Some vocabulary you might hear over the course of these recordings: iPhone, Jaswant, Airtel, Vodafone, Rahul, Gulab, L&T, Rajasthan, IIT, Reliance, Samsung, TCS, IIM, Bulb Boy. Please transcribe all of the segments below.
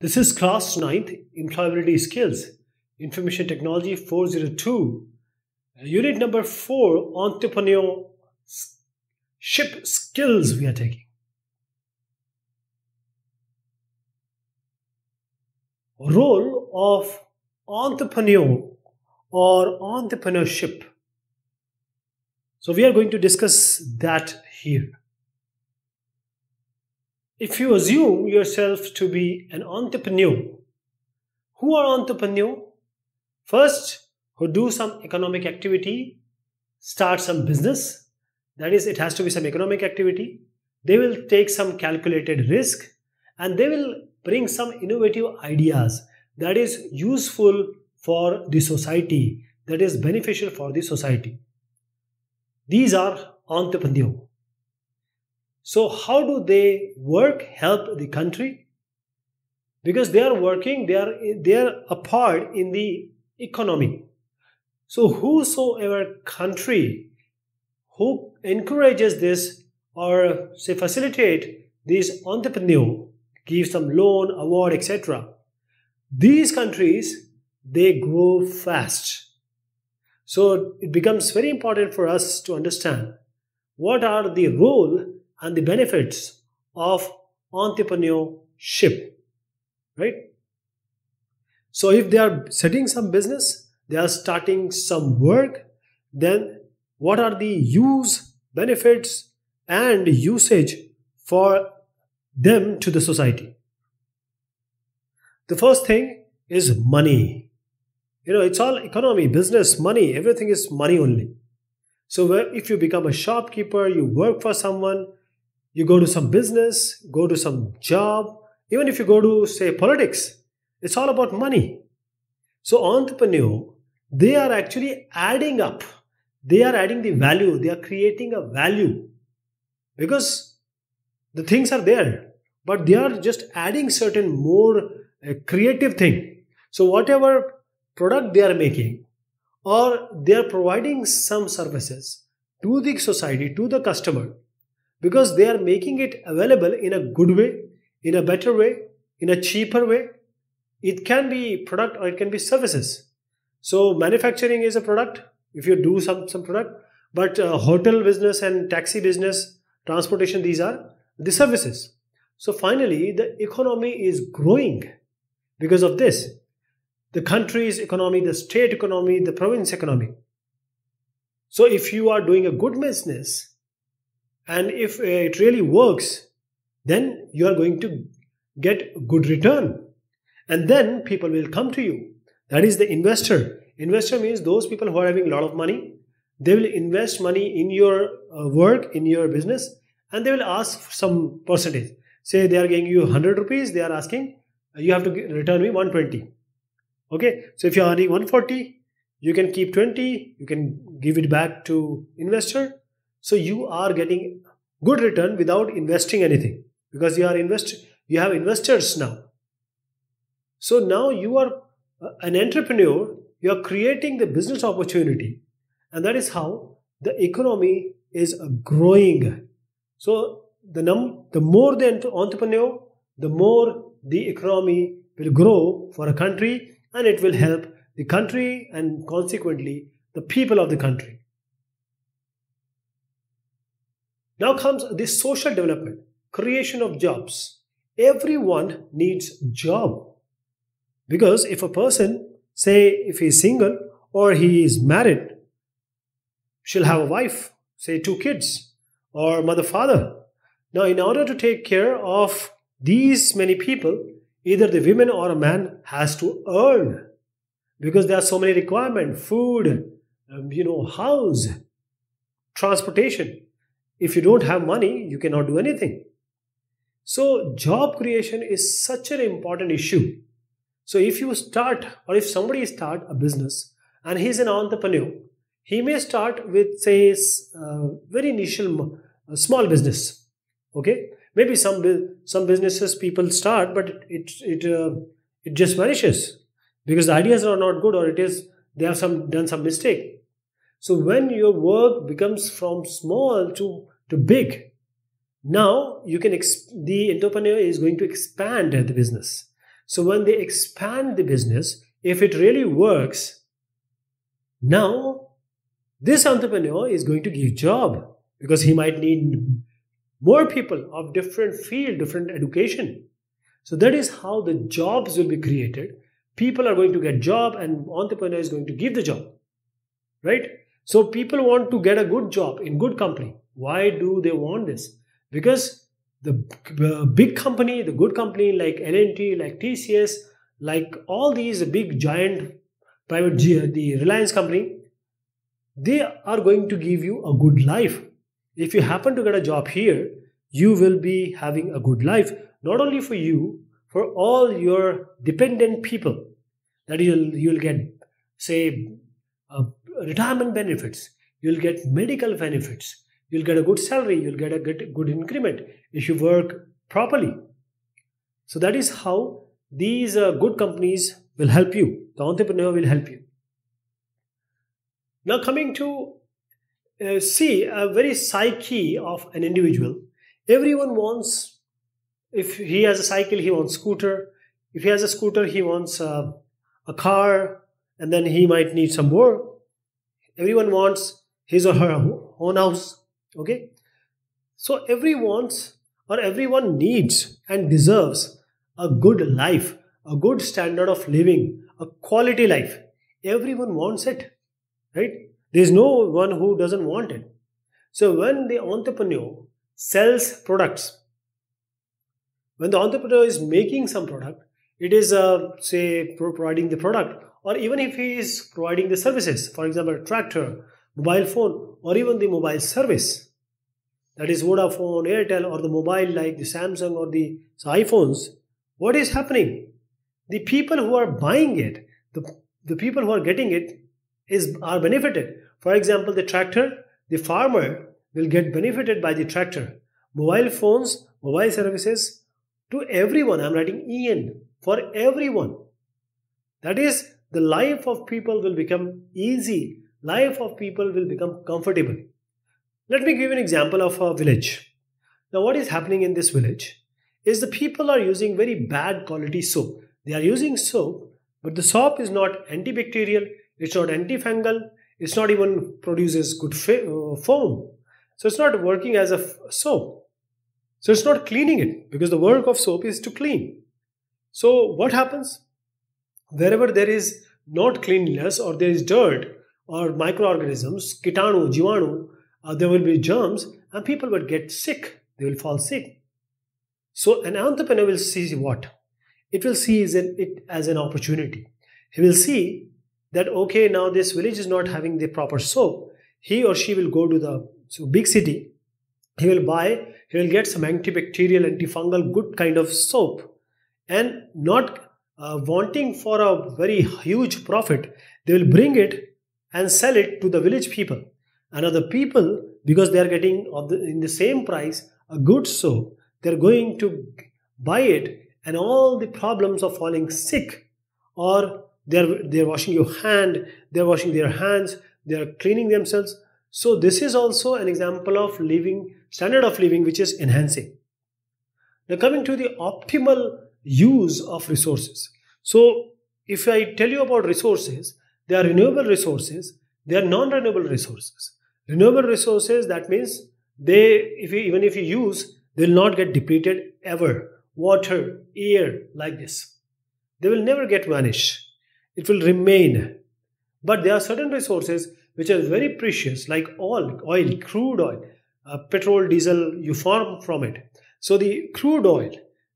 This is class 9th, employability skills, information technology 402, unit number 4, entrepreneurship skills we are taking. Role of entrepreneur or entrepreneurship. So we are going to discuss that here. If you assume yourself to be an entrepreneur, who are entrepreneur? First, who do some economic activity, start some business. That is, it has to be some economic activity. They will take some calculated risk and they will bring some innovative ideas that is useful for the society, that is beneficial for the society. These are entrepreneurs. So how do they work, help the country? Because they are working, they are a part in the economy. So whosoever country who encourages this or say facilitate these entrepreneurs, give some loan, award, etc. These countries, they grow fast. So it becomes very important for us to understand what are the role and the benefits of entrepreneurship, right? So if they are setting some business, they are starting some work, then what are the use, benefits and usage for them to the society? The first thing is money. You know, it's all economy, business, money, everything is money only. So if you become a shopkeeper, you work for someone, you go to some business, go to some job, even if you go to say politics, it's all about money. So entrepreneur, they are actually adding up. They are adding the value. They are creating a value because the things are there, but they are just adding certain more creative thing. So whatever product they are making or they are providing some services to the society, to the customer, because they are making it available in a good way, in a better way, in a cheaper way. It can be product or it can be services. So manufacturing is a product if you do some product, but hotel business and taxi business, transportation, these are the services. So finally, the economy is growing because of this. The country's economy, the state economy, the province economy. So if you are doing a good business and if it really works, then you are going to get good return. And then people will come to you. That is the investor. Investor means those people who are having a lot of money. They will invest money in your work, in your business, and they will ask for some percentage. Say they are giving you 100 rupees, they are asking, you have to return me 120. Okay, so if you are earning 140, you can keep 20, you can give it back to investor. So you are getting good return without investing anything because you have investors now. So now you are an entrepreneur, you are creating the business opportunity, and that is how the economy is growing. So the more the entrepreneur, the more the economy will grow for a country, and it will help the country and consequently the people of the country. Now comes this social development, creation of jobs. Everyone needs job because if a person, say if he is single or he is married, she'll have a wife, say 2 kids. Or mother, father. Now, in order to take care of these many people, either the woman or a man has to earn because there are so many requirements, food, house, transportation. If you don't have money, you cannot do anything. So, job creation is such an important issue. So, if you start or if somebody starts a business and he's an entrepreneur, he may start with, say, very initial small business. Okay, maybe some businesses people start, but it just vanishes because the ideas are not good, or they have done some mistake. So when your work becomes from small to big, now the entrepreneur is going to expand the business. So when they expand the business, if it really works, now this entrepreneur is going to give job, because he might need more people of different field, different education. So that is how the jobs will be created. People are going to get job and entrepreneur is going to give the job, right? So people want to get a good job in good company. Why do they want this? Because the big company, the good company like L&T, like TCS, like all these big giant private, the Reliance company, they are going to give you a good life. If you happen to get a job here, you will be having a good life, not only for you, for all your dependent people, that you'll get, say, retirement benefits, you'll get medical benefits, you'll get a good salary, you'll get a good increment if you work properly. So that is how these good companies will help you. The entrepreneur will help you. Now coming to see a very psyche of an individual. Everyone wants, if he has a cycle, he wants scooter. If he has a scooter, he wants a car, and then he might need some more. Everyone wants his or her own house. Okay, so everyone needs and deserves a good life, a good standard of living, a quality life. Everyone wants it, right? There's no one who doesn't want it. So when the entrepreneur sells products, when the entrepreneur is making some product, it is say providing the product, or even if he is providing the services, for example, a tractor, mobile phone, or even the mobile service, that is Vodafone, Airtel, or the mobile like the Samsung or the iPhones, what is happening? The people who are buying it, the people who are getting it are benefited. For example, the tractor, the farmer will get benefited by the tractor. Mobile phones, mobile services, to everyone. I'm writing EN for everyone. That is, the life of people will become easy. Life of people will become comfortable. Let me give you an example of a village. Now what is happening in this village is the people are using very bad quality soap. They are using soap, but the soap is not antibacterial, it's not antifungal, it's not even produces good foam. So it's not working as a soap. So it's not cleaning it, because the work of soap is to clean. So what happens? Wherever there is not cleanliness, or there is dirt, or microorganisms, kitanu, jivanu, there will be germs, and people will get sick. They will fall sick. So an entrepreneur will see what? It will see it as an opportunity. He will see that, okay, now this village is not having the proper soap. He or she will go to the big city. He will buy, he will get some antibacterial, antifungal, good kind of soap, and not wanting for a very huge profit, they will bring it and sell it to the village people. And other people, because they are getting in the same price a good soap, they are going to buy it, and all the problems of falling sick, or they are washing your hand, they are washing their hands, they are cleaning themselves. So this is also an example of living, standard of living, which is enhancing. Now coming to the optimal use of resources. So if I tell you about resources, there are renewable resources, there are non-renewable resources. Renewable resources, that means even if you use, they will not get depleted ever. Water, air, like this. They will never get vanished. It will remain. But there are certain resources which are very precious, like oil, crude oil, petrol, diesel, you form from it. So the crude oil,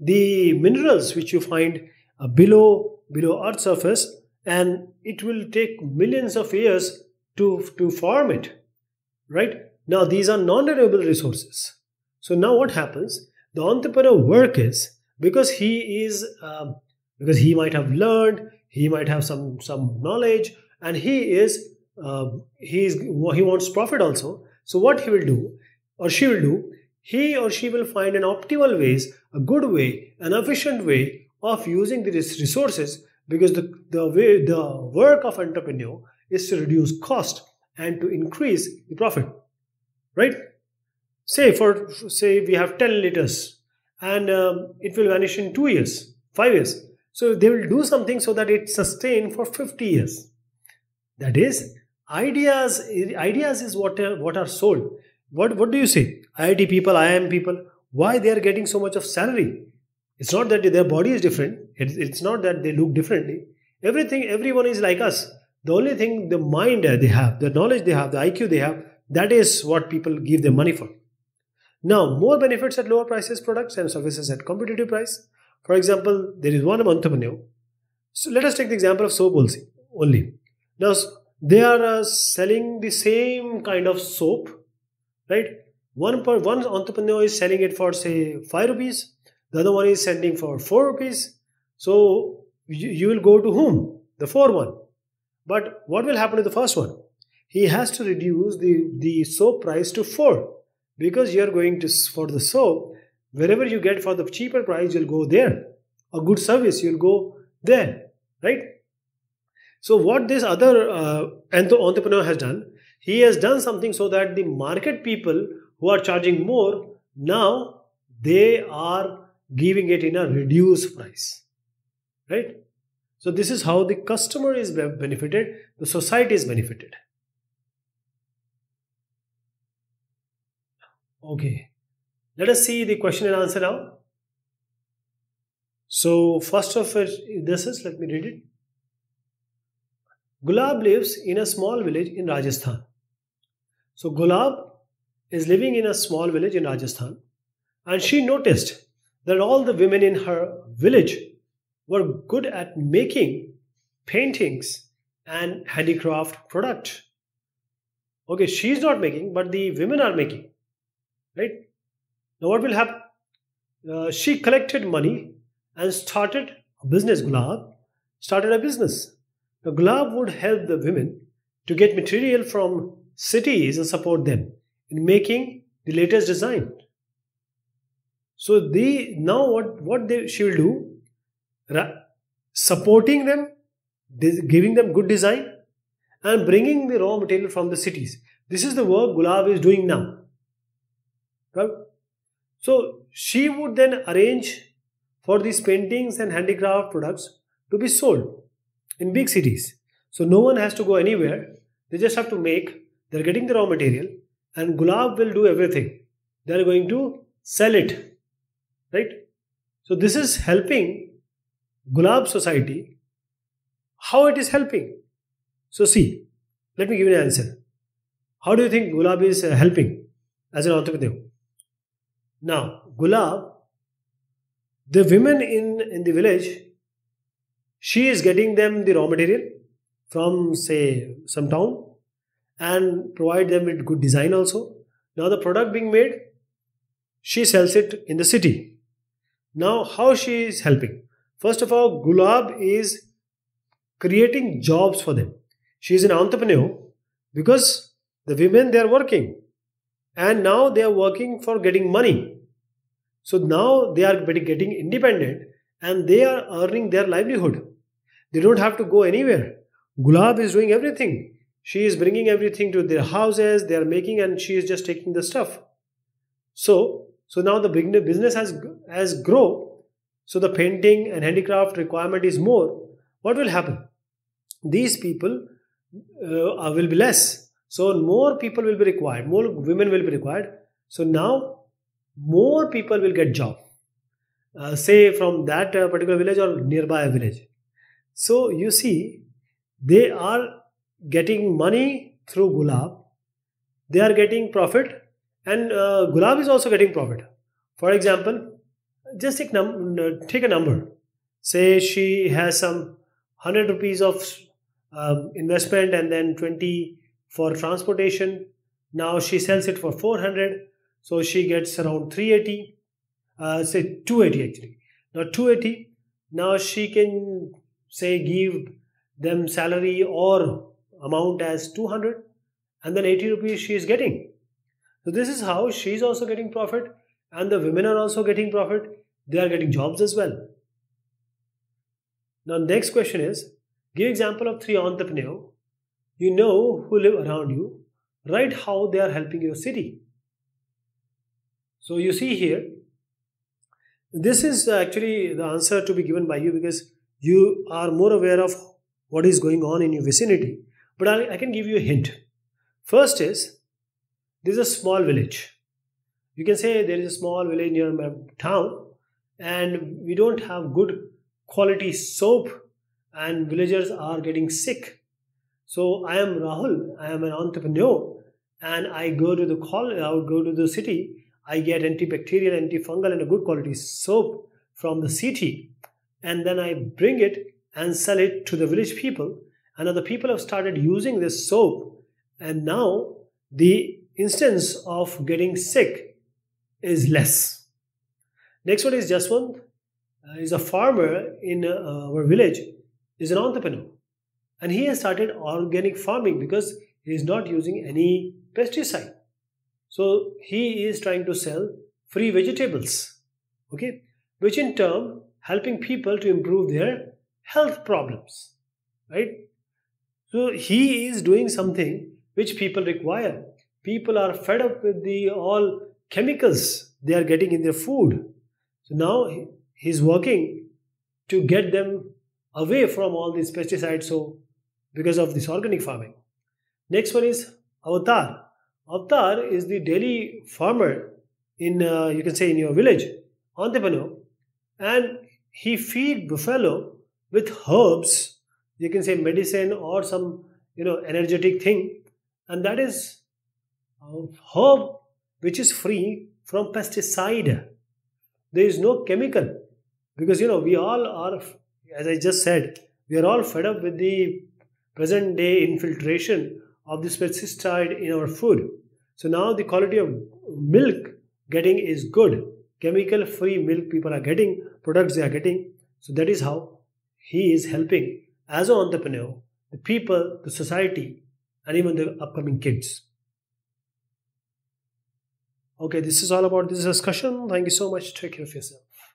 the minerals which you find below Earth's surface, and it will take millions of years to form it, right? Now these are non-renewable resources. So now what happens? The entrepreneur work is, because he might have learned, he might have some knowledge, and he wants profit also. So what he will do, or she will do, he or she will find an optimal ways, a good way, an efficient way of using these resources. Because the work of entrepreneur is to reduce cost and to increase the profit, right? Say we have 10 liters, and it will vanish in 2 years, 5 years. So they will do something so that it sustained for 50 years. That is, ideas is what are sold. What do you say? IIT people, IIM people, why they are getting so much of salary? It's not that their body is different. It's not that they look differently. Everyone is like us. The only thing, the mind they have, the knowledge they have, the IQ they have, that is what people give their money for. Now, more benefits at lower prices, products and services at competitive price. For example, there is one entrepreneur. So let us take the example of soap only. Now, they are selling the same kind of soap, right? One entrepreneur is selling it for, say, 5 rupees. The other one is selling for 4 rupees. So you will go to whom? The 4 one. But what will happen to the first one? He has to reduce the soap price to 4, because you are going to, for the soap, wherever you get for the cheaper price, you'll go there. A good service, you'll go there, right? So what this other entrepreneur has done, he has done something so that the market people who are charging more, now they are giving it in a reduced price, right? So this is how the customer is benefited, the society is benefited. Okay, let us see the question and answer now. So first of it, let me read it. Gulab lives in a small village in Rajasthan. So Gulab is living in a small village in Rajasthan, and she noticed that all the women in her village were good at making paintings and handicraft product. Okay, she's not making, but the women are making, right? Now what will happen? She collected money and started a business. Gulab started a business. Now Gulab would help the women to get material from cities and support them in making the latest design. So now she will do? Supporting them, giving them good design and bringing the raw material from the cities. This is the work Gulab is doing now. Right? So she would then arrange for these paintings and handicraft products to be sold in big cities. So no one has to go anywhere. They just have to make. They're getting the raw material and Gulab will do everything. They're going to sell it. Right? So this is helping Gulab society. How it is helping? So see, let me give you an answer. How do you think Gulab is helping as an entrepreneur? Now, Gulab, the women in the village, she is getting them the raw material from, say, some town and provide them with good design also. Now the product being made, she sells it in the city. Now how she is helping? First of all, Gulab is creating jobs for them. She is an entrepreneur because the women, they are working and now they are working for getting money. So now they are getting independent and they are earning their livelihood. They don't have to go anywhere. Gulab is doing everything. She is bringing everything to their houses, they are making, and she is just taking the stuff. So now the business has grown. So the painting and handicraft requirement is more. What will happen? These people will be less. So more people will be required. More women will be required. So now more people will get job. Say from that particular village or nearby village. So you see, they are getting money through Gulab. They are getting profit. And Gulab is also getting profit. For example, just take a number. Say she has some 100 rupees of investment and then 20 for transportation. Now she sells it for 400. So she gets around 380. Say 280 actually. Now 280. Now she can say give them salary or amount as 200. And then 80 rupees she is getting. So this is how she is also getting profit. And the women are also getting profit. They are getting jobs as well. Now next question is, give example of 3 entrepreneurs you know who live around you. Write how they are helping your city. So you see here, this is actually the answer to be given by you because you are more aware of what is going on in your vicinity. But I can give you a hint. First is, this is a small village. You can say there is a small village near my town and we don't have good quality soap and villagers are getting sick. So I am Rahul, I am an entrepreneur and I go to the city, I get antibacterial, antifungal and a good quality soap from the city and then I bring it and sell it to the village people, and other people have started using this soap, and now the instance of getting sick is less. Next one is Jaswant, is a farmer in our village, is an entrepreneur and he has started organic farming because he is not using any pesticide. So he is trying to sell free vegetables, okay, which in turn helping people to improve their health problems, right? So he is doing something which people require. People are fed up with the all chemicals they are getting in their food. So now he's working to get them away from all these pesticides, so because of this organic farming. Next one is Avatar. Avatar is the daily farmer in, you can say, in your village, entrepreneur, and he feed buffalo with herbs, you can say medicine or some, you know, energetic thing, and that is herb which is free from pesticide. There is no chemical because, you know, we all are, as I just said, we are all fed up with the present day infiltration of this pesticide in our food. So now the quality of milk getting is good. Chemical free milk people are getting, products they are getting. So that is how he is helping as an entrepreneur, the people, the society, and even the upcoming kids. Okay, this is all about this discussion. Thank you so much. Take care of yourself.